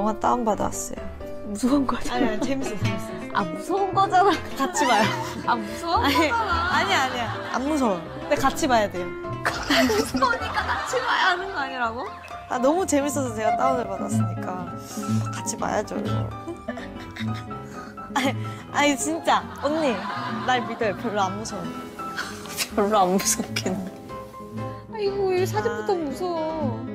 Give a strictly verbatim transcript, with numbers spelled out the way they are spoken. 영화 다운받았어요. 무서운 거잖아. 아니, 아니 재밌어 재밌어. 아 무서운 거잖아. 같이 봐요. 아 무서워? 아니 아니야 아니야. 안 무서워. 근데 같이 봐야 돼요. 무서우니까 같이 봐야 하는 거 아니라고? 아 너무 재밌어서 제가 다운을 받았으니까 같이 봐야죠. 아니, 아니 진짜 언니 날 믿어요. 별로 안 무서워. 별로 안 무섭긴. 아이고 이 사진부터 무서워.